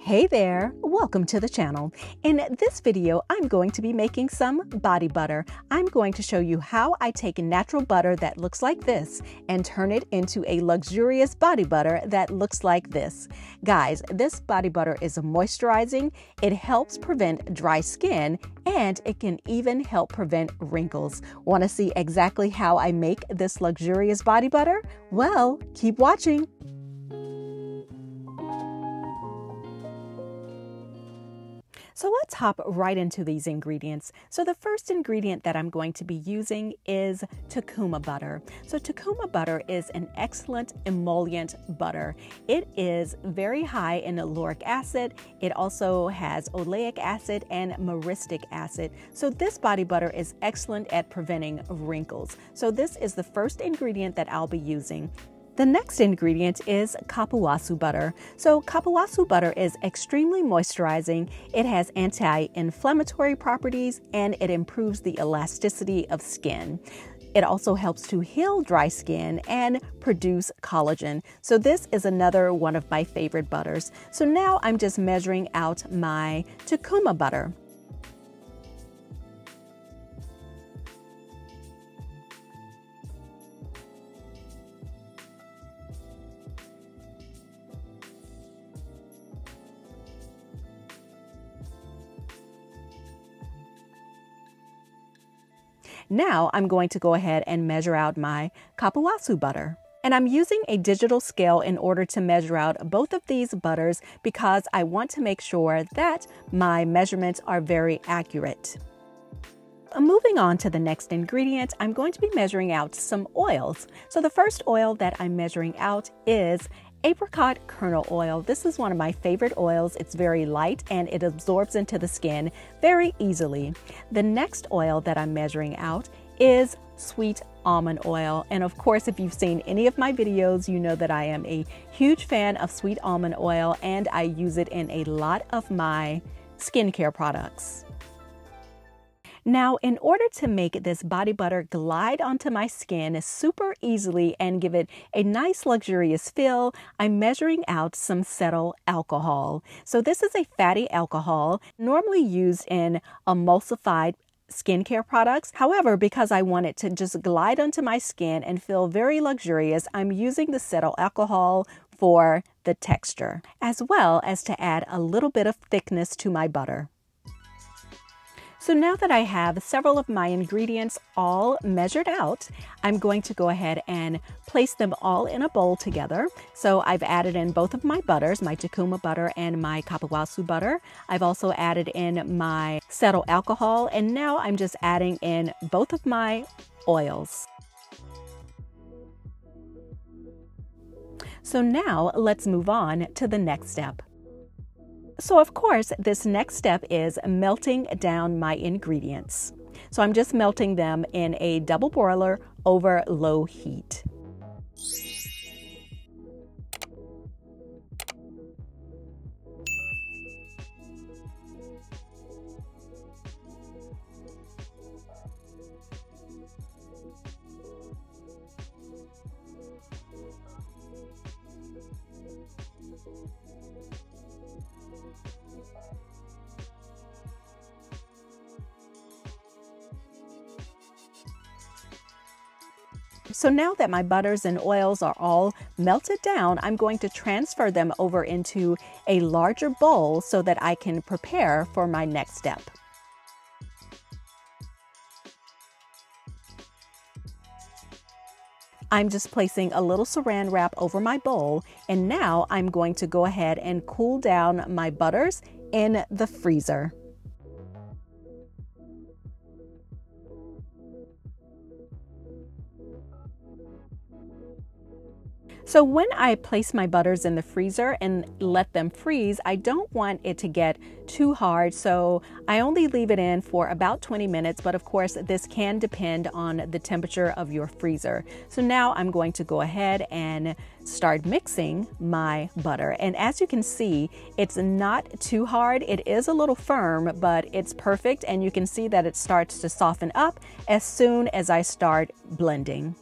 Hey there, welcome to the channel. In this video, I'm going to be making some body butter. I'm going to show you how I take natural butter that looks like this and turn it into a luxurious body butter that looks like this. Guys, this body butter is moisturizing, it helps prevent dry skin, and it can even help prevent wrinkles. Want to see exactly how I make this luxurious body butter? Well, keep watching. So let's hop right into these ingredients. So the first ingredient that I'm going to be using is Tucuma butter. So Tucuma butter is an excellent emollient butter. It is very high in lauric acid. It also has oleic acid and myristic acid. So this body butter is excellent at preventing wrinkles. So this is the first ingredient that I'll be using. The next ingredient is Cupuacu butter. So Cupuacu butter is extremely moisturizing. It has anti-inflammatory properties and it improves the elasticity of skin. It also helps to heal dry skin and produce collagen. So this is another one of my favorite butters. So now I'm just measuring out my Tucuma butter. Now I'm going to go ahead and measure out my Cupuacu butter. And I'm using a digital scale in order to measure out both of these butters because I want to make sure that my measurements are very accurate. Moving on to the next ingredient, I'm going to be measuring out some oils. So the first oil that I'm measuring out is Apricot kernel oil. This is one of my favorite oils. It's very light and it absorbs into the skin very easily. The next oil that I'm measuring out is sweet almond oil. And of course, if you've seen any of my videos, you know that I am a huge fan of sweet almond oil and I use it in a lot of my skincare products. Now, in order to make this body butter glide onto my skin super easily and give it a nice luxurious feel, I'm measuring out some Cetyl alcohol. So this is a fatty alcohol normally used in emulsified skincare products. However, because I want it to just glide onto my skin and feel very luxurious, I'm using the Cetyl alcohol for the texture, as well as to add a little bit of thickness to my butter. So now that I have several of my ingredients all measured out, I'm going to go ahead and place them all in a bowl together. So I've added in both of my butters, my Tucuma butter and my Cupuacu butter. I've also added in my Cetyl alcohol, and now I'm just adding in both of my oils. So now let's move on to the next step. So of course, this next step is melting down my ingredients. So I'm just melting them in a double boiler over low heat. So now that my butters and oils are all melted down, I'm going to transfer them over into a larger bowl so that I can prepare for my next step. I'm just placing a little saran wrap over my bowl, and now I'm going to go ahead and cool down my butters in the freezer. So when I place my butters in the freezer and let them freeze, I don't want it to get too hard, so I only leave it in for about 20 minutes, but of course this can depend on the temperature of your freezer. So now I'm going to go ahead and start mixing my butter. And as you can see, it's not too hard. It is a little firm, but it's perfect, and you can see that it starts to soften up as soon as I start blending.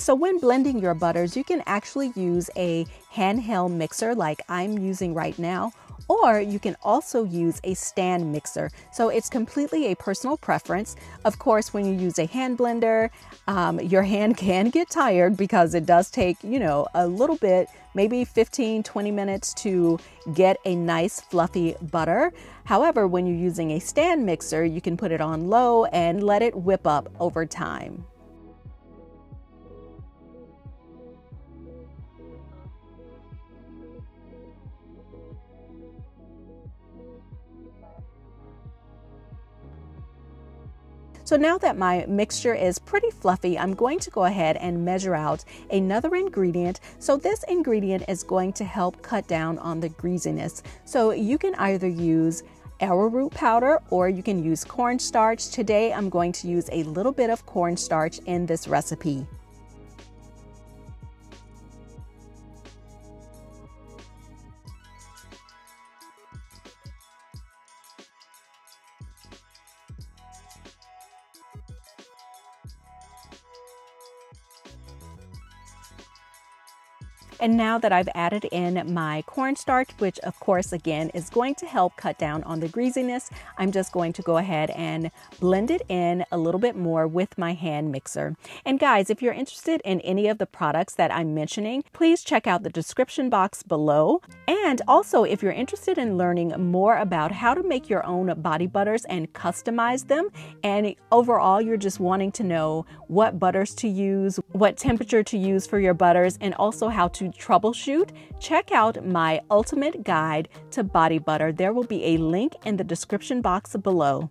So when blending your butters, you can actually use a handheld mixer like I'm using right now, or you can also use a stand mixer. So it's completely a personal preference. Of course, when you use a hand blender, your hand can get tired because it does take, you know, a little bit, maybe 15, 20 minutes to get a nice fluffy butter. However, when you're using a stand mixer, you can put it on low and let it whip up over time. So now that my mixture is pretty fluffy, I'm going to go ahead and measure out another ingredient. So this ingredient is going to help cut down on the greasiness. So you can either use arrowroot powder or you can use cornstarch. Today, I'm going to use a little bit of cornstarch in this recipe. And now that I've added in my cornstarch, which of course, again, is going to help cut down on the greasiness, I'm just going to go ahead and blend it in a little bit more with my hand mixer. And guys, if you're interested in any of the products that I'm mentioning, please check out the description box below. And also, if you're interested in learning more about how to make your own body butters and customize them, and overall, you're just wanting to know what butters to use, what temperature to use for your butters, and also how to troubleshoot, check out my ultimate guide to body butter. There will be a link in the description box below.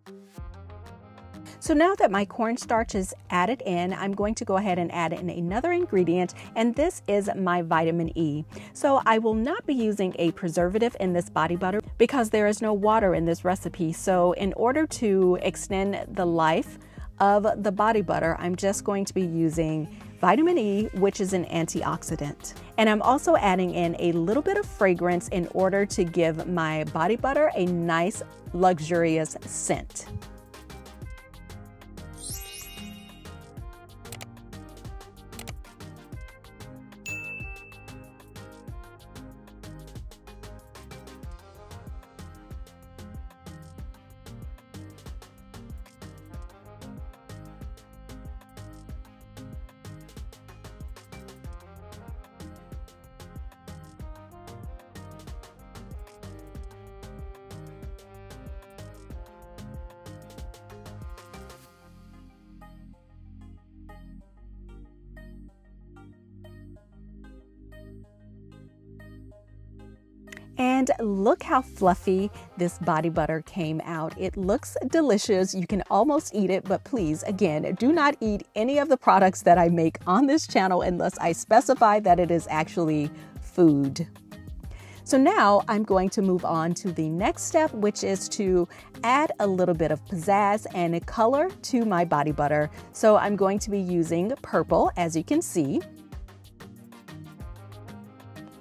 So now that my cornstarch is added in, I'm going to go ahead and add in another ingredient, and this is my vitamin E. So I will not be using a preservative in this body butter because there is no water in this recipe. So in order to extend the life of the body butter, I'm just going to be using vitamin E, which is an antioxidant. And I'm also adding in a little bit of fragrance in order to give my body butter a nice, luxurious scent. And look how fluffy this body butter came out. It looks delicious. You can almost eat it, but please, again, do not eat any of the products that I make on this channel unless I specify that it is actually food. So now I'm going to move on to the next step, which is to add a little bit of pizzazz and color to my body butter. So I'm going to be using purple, as you can see.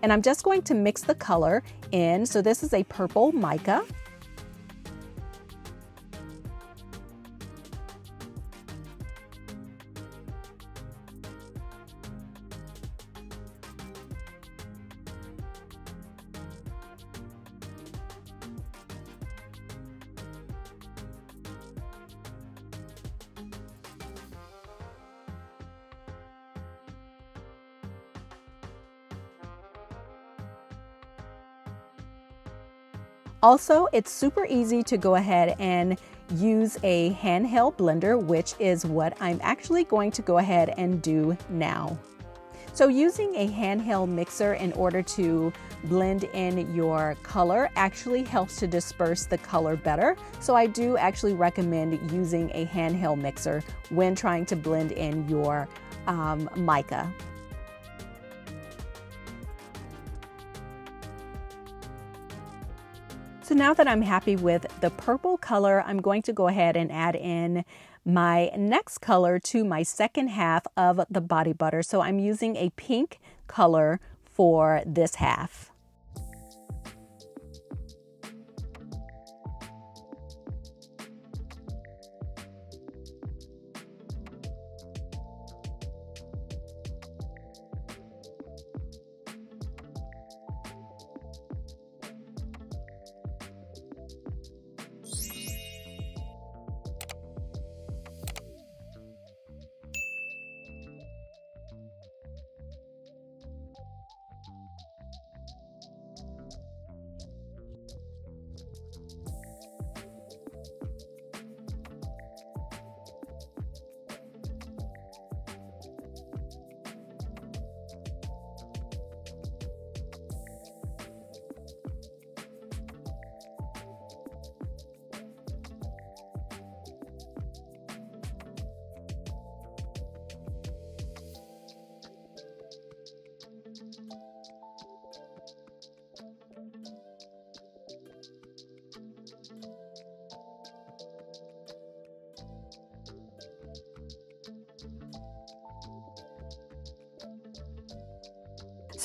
And I'm just going to mix the color in. So this is a purple mica. Also, it's super easy to go ahead and use a handheld blender, which is what I'm actually going to go ahead and do now. So using a handheld mixer in order to blend in your color actually helps to disperse the color better. So I do actually recommend using a handheld mixer when trying to blend in your mica. So now that I'm happy with the purple color, I'm going to go ahead and add in my next color to my second half of the body butter. So I'm using a pink color for this half.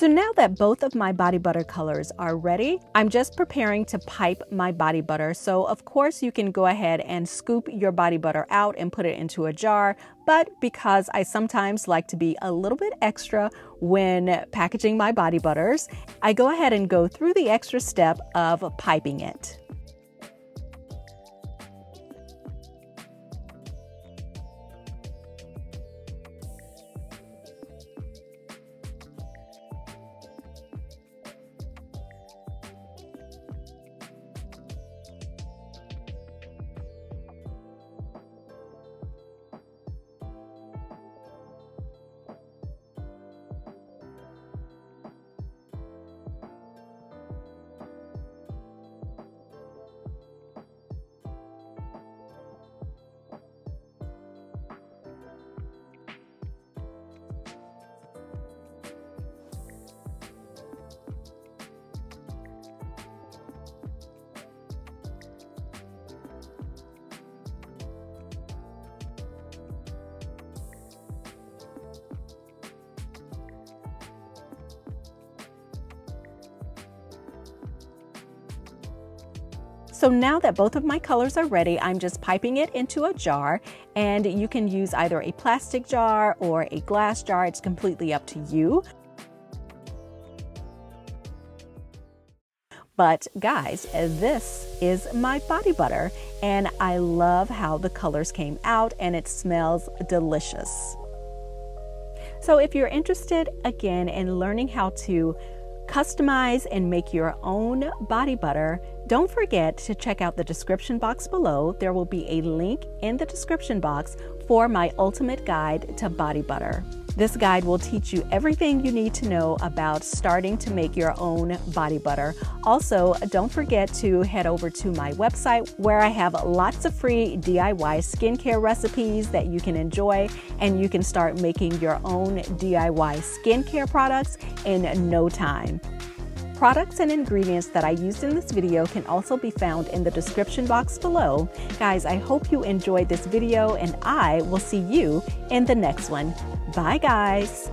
So now that both of my body butter colors are ready, I'm just preparing to pipe my body butter. So of course you can go ahead and scoop your body butter out and put it into a jar. But because I sometimes like to be a little bit extra when packaging my body butters, I go ahead and go through the extra step of piping it. So now that both of my colors are ready, I'm just piping it into a jar, and you can use either a plastic jar or a glass jar. It's completely up to you. But guys, this is my body butter, and I love how the colors came out, and it smells delicious. So if you're interested, again, in learning how to customize and make your own body butter, don't forget to check out the description box below. There will be a link in the description box for my ultimate guide to body butter. This guide will teach you everything you need to know about starting to make your own body butter. Also, don't forget to head over to my website where I have lots of free DIY skincare recipes that you can enjoy, and you can start making your own DIY skincare products in no time. Products and ingredients that I used in this video can also be found in the description box below. Guys, I hope you enjoyed this video, and I will see you in the next one. Bye, guys.